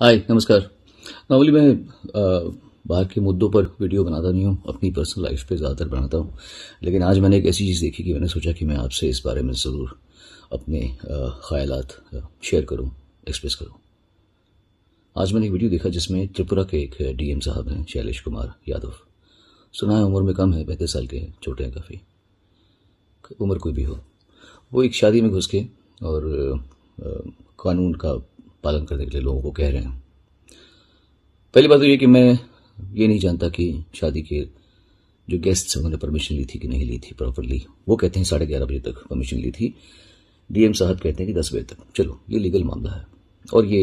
हाय नमस्कार। नॉर्मली मैं बाहर के मुद्दों पर वीडियो बनाता नहीं हूँ, अपनी पर्सनल लाइफ पे ज़्यादातर बनाता हूँ, लेकिन आज मैंने एक ऐसी चीज़ देखी कि मैंने सोचा कि मैं आपसे इस बारे में ज़रूर अपने ख्यालात शेयर करूँ, एक्सप्रेस करूँ। आज मैंने एक वीडियो देखा जिसमें त्रिपुरा के एक डीएम साहब हैं, शैलेश कुमार यादव। सुना है उम्र में कम है, 35 साल के हैं, छोटे हैं काफ़ी, उम्र कोई भी हो। वो एक शादी में घुस के और कानून का पालन करने के लिए लोगों को कह रहे हैं। पहली बात तो ये कि मैं ये नहीं जानता कि शादी के जो गेस्ट्स उन्होंने परमिशन ली थी कि नहीं ली थी प्रॉपरली। वो कहते हैं 11:30 बजे तक परमिशन ली थी, डीएम साहब कहते हैं कि 10 बजे तक। चलो ये लीगल मामला है और ये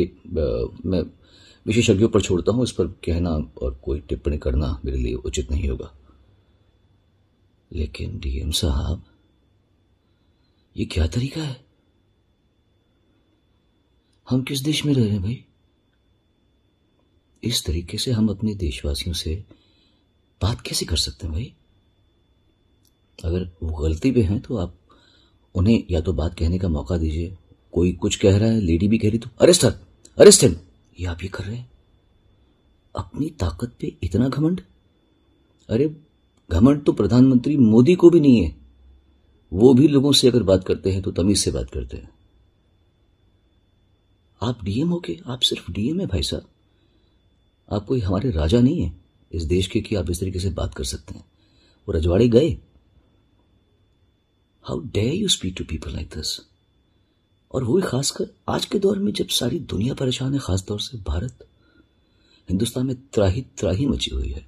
मैं विशेषज्ञों पर छोड़ता हूँ, इस पर कहना और कोई टिप्पणी करना मेरे लिए उचित नहीं होगा। लेकिन डीएम साहब, ये क्या तरीका है? हम किस देश में रह रहे हैं भाई? इस तरीके से हम अपने देशवासियों से बात कैसे कर सकते हैं भाई? अगर वो गलती पे हैं तो आप उन्हें या तो बात कहने का मौका दीजिए। कोई कुछ कह रहा है, लेडी भी कह रही, तो अरेस्ट हर, अरेस्ट हिम, ये आप ये कर रहे हैं। अपनी ताकत पे इतना घमंड? अरे घमंड तो प्रधानमंत्री मोदी को भी नहीं है, वो भी लोगों से अगर बात करते हैं तो तमीज से बात करते हैं। आप डीएम हो के, आप सिर्फ डीएम है भाई साहब, आप कोई हमारे राजा नहीं है इस देश के कि आप इस तरीके से बात कर सकते हैं। वो रजवाड़े गए। How dare you speak to people like this. और वो खासकर आज के दौर में जब सारी दुनिया परेशान है, खासतौर से भारत, हिंदुस्तान में त्राही त्राही मची हुई है,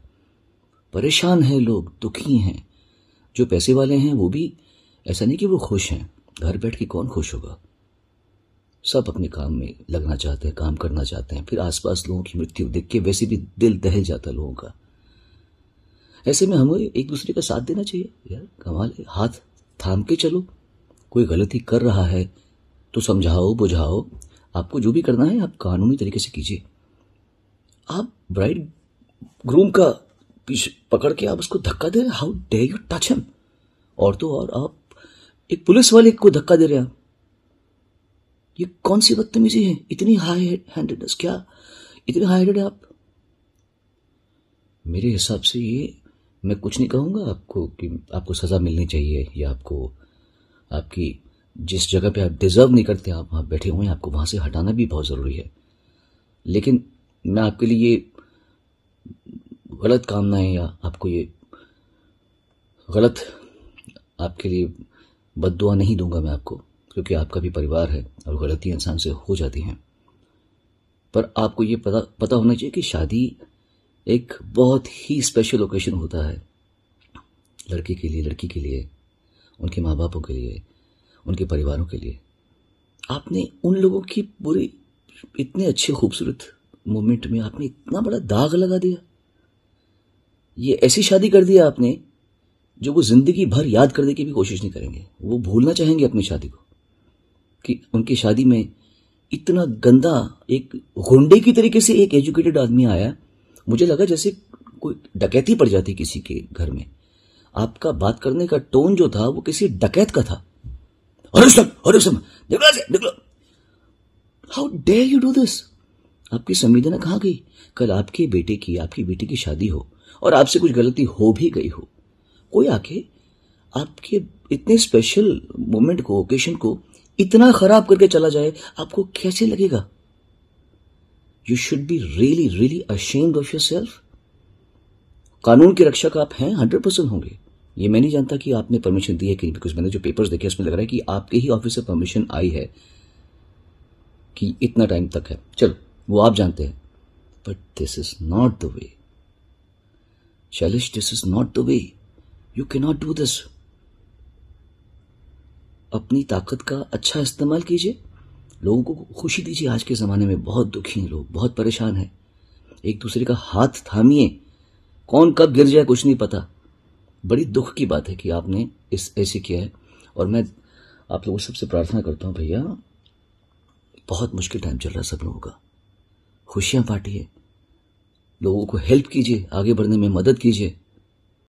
परेशान हैं लोग, दुखी हैं। जो पैसे वाले हैं वो भी ऐसा नहीं कि वो खुश हैं, घर बैठ के कौन खुश होगा? सब अपने काम में लगना चाहते हैं, काम करना चाहते हैं। फिर आसपास लोगों की मृत्यु देख के वैसे भी दिल दहल जाता है लोगों का। ऐसे में हमें एक दूसरे का साथ देना चाहिए यार, कमाल है। हाथ थाम के चलो, कोई गलती कर रहा है तो समझाओ, बुझाओ, आपको जो भी करना है आप कानूनी तरीके से कीजिए। आप ब्राइड ग्रूम का पीछे पकड़ के आप उसको धक्का दे रहे हैं। How dare you touch him. और तो और आप एक पुलिस वाले को धक्का दे रहे हैं। ये कौन सी बदतमीजी है? इतनी हाई हैंडेडनेस, क्या इतने हाई हैंडेड है आप? मेरे हिसाब से ये, मैं कुछ नहीं कहूँगा आपको कि आपको सज़ा मिलनी चाहिए या आपको आपकी जिस जगह पे आप डिजर्व नहीं करते, आप वहाँ बैठे हुए हैं, आपको वहाँ से हटाना भी बहुत ज़रूरी है। लेकिन मैं आपके लिए ये गलत कामनाएं या आपको ये गलत आपके लिए बद्दुआ नहीं दूंगा मैं आपको, क्योंकि आपका भी परिवार है और गलती इंसान से हो जाती हैं। पर आपको ये पता होना चाहिए कि शादी एक बहुत ही स्पेशल ओकेशन होता है, लड़के के लिए, लड़की के लिए, उनके माँ बापों के लिए, उनके परिवारों के लिए। आपने उन लोगों की पूरी इतने अच्छे खूबसूरत मोमेंट में आपने इतना बड़ा दाग लगा दिया। ये ऐसी शादी कर दी आपने जो वो जिंदगी भर याद करने की भी कोशिश नहीं करेंगे। वो भूलना चाहेंगे अपनी शादी को, कि उनकी शादी में इतना गंदा, एक गुंडे की तरीके से एक एजुकेटेड आदमी आया। मुझे लगा जैसे कोई डकैती पड़ जाती किसी के घर में। आपका बात करने का टोन जो था वो किसी डकैत का था। निकलो। How dare you do this. आपकी संवेदना कहाँ गई? कल आपके बेटे की, आपकी बेटी की शादी हो और आपसे कुछ गलती हो भी गई हो, कोई आके आपके इतने स्पेशल मोमेंट को, ओकेशन को इतना खराब करके चला जाए, आपको कैसे लगेगा? You should be really really ashamed of yourself. कानून की रक्षक आप हैं, 100% होंगे। ये मैं नहीं जानता कि आपने परमिशन दी है कि, बिकॉज मैंने जो पेपर्स देखे उसमें लग रहा है कि आपके ही ऑफिस से परमिशन आई है कि इतना टाइम तक है। चलो वो आप जानते हैं, but this is not the way Shailesh, this is not the way. You can not do this. अपनी ताकत का अच्छा इस्तेमाल कीजिए, लोगों को खुशी दीजिए। आज के ज़माने में बहुत दुखी हैं लोग, बहुत परेशान हैं। एक दूसरे का हाथ थामिए, कौन कब गिर जाए कुछ नहीं पता। बड़ी दुख की बात है कि आपने इस ऐसे किया है। और मैं आप लोगों सबसे प्रार्थना करता हूँ भैया, बहुत मुश्किल टाइम चल रहा है सब लोगों का, खुशियाँ बांटिए, लोगों को हेल्प कीजिए, आगे बढ़ने में मदद कीजिए।